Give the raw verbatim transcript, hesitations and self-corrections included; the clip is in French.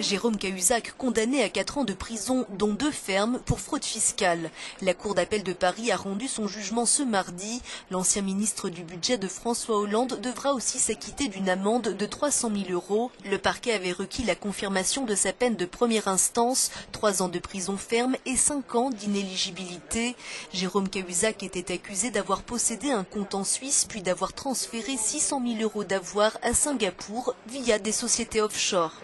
Jérôme Cahuzac, condamné à quatre ans de prison, dont deux fermes, pour fraude fiscale. La Cour d'appel de Paris a rendu son jugement ce mardi. L'ancien ministre du budget de François Hollande devra aussi s'acquitter d'une amende de trois cent mille euros. Le parquet avait requis la confirmation de sa peine de première instance, trois ans de prison ferme et cinq ans d'inéligibilité. Jérôme Cahuzac était accusé d'avoir possédé un compte en Suisse, puis d'avoir transféré six cent mille euros d'avoirs à Singapour via des sociétés offshore.